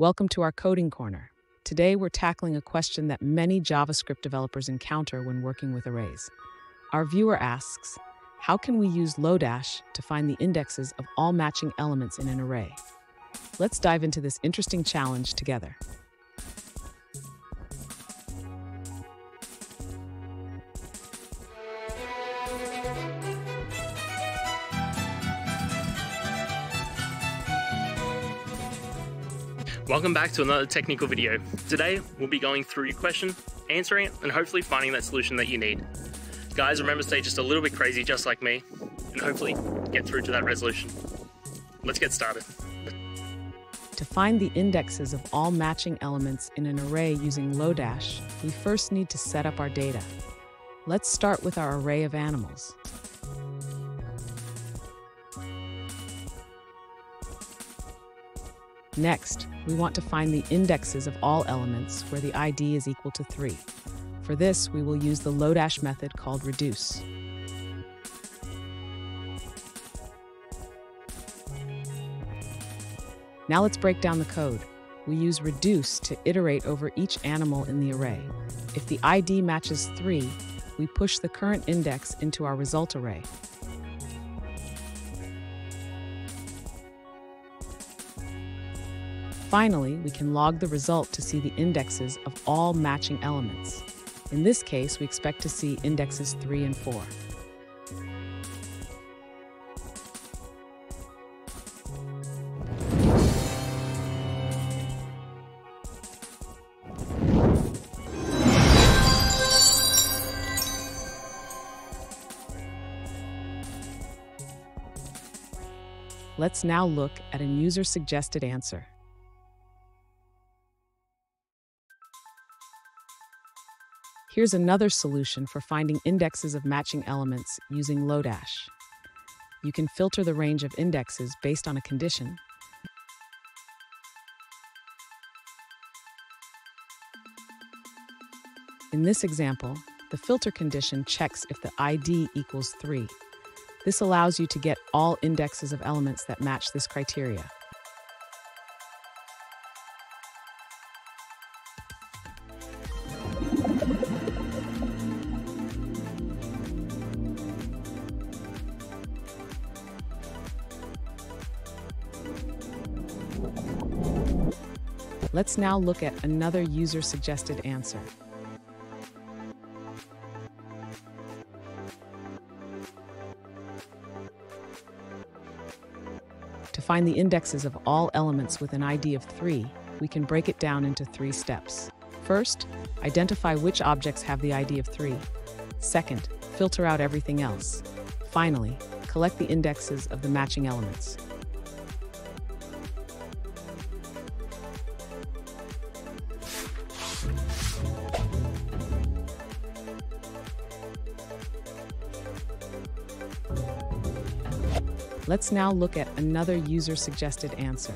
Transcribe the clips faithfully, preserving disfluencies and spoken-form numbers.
Welcome to our Coding Corner. Today we're tackling a question that many JavaScript developers encounter when working with arrays. Our viewer asks, how can we use Lodash to find the indexes of all matching elements in an array? Let's dive into this interesting challenge together. Welcome back to another technical video. Today, we'll be going through your question, answering it, and hopefully finding that solution that you need. Guys, remember to stay just a little bit crazy, just like me, and hopefully get through to that resolution. Let's get started. To find the indexes of all matching elements in an array using Lodash, we first need to set up our data. Let's start with our array of animals. Next, we want to find the indexes of all elements where the I D is equal to three. For this, we will use the Lodash method called reduce. Now let's break down the code. We use reduce to iterate over each animal in the array. If the I D matches three, we push the current index into our result array. Finally, we can log the result to see the indexes of all matching elements. In this case, we expect to see indexes three and four. Let's now look at a user-suggested answer. Here's another solution for finding indexes of matching elements using Lodash. You can filter the range of indexes based on a condition. In this example, the filter condition checks if the I D equals three. This allows you to get all indexes of elements that match this criteria. Let's now look at another user-suggested answer. To find the indexes of all elements with an I D of three, we can break it down into three steps. First, identify which objects have the I D of three. Second, filter out everything else. Finally, collect the indexes of the matching elements. Let's now look at another user-suggested answer.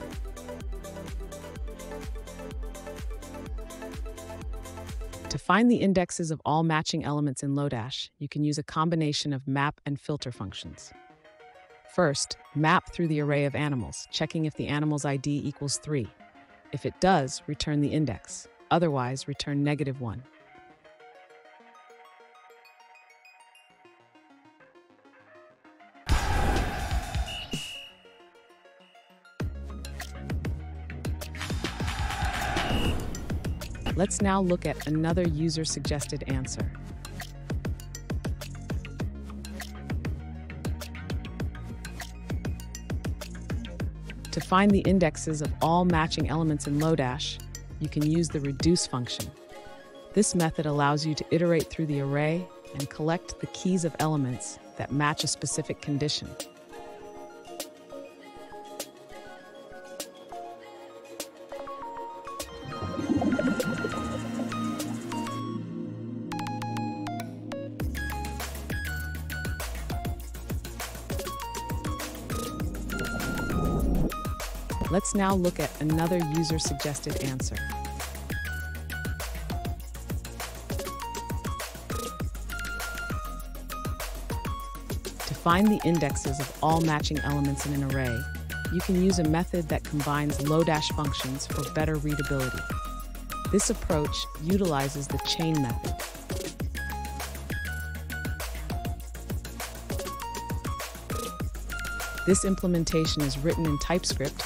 To find the indexes of all matching elements in Lodash, you can use a combination of map and filter functions. First, map through the array of animals, checking if the animal's I D equals three. If it does, return the index. Otherwise, return negative one. Let's now look at another user-suggested answer. To find the indexes of all matching elements in Lodash, you can use the reduce function. This method allows you to iterate through the array and collect the keys of elements that match a specific condition. Let's now look at another user-suggested answer. To find the indexes of all matching elements in an array, you can use a method that combines Lodash functions for better readability. This approach utilizes the chain method. This implementation is written in TypeScript,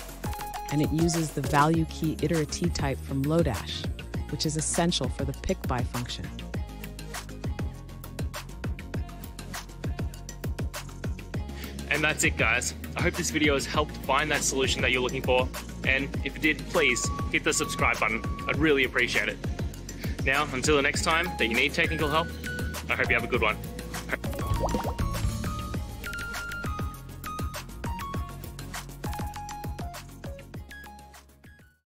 and it uses the value key iterative type from Lodash, which is essential for the pick-by function. And that's it, guys. I hope this video has helped find that solution that you're looking for. And if it did, please hit the subscribe button. I'd really appreciate it. Now, until the next time that you need technical help, I hope you have a good one.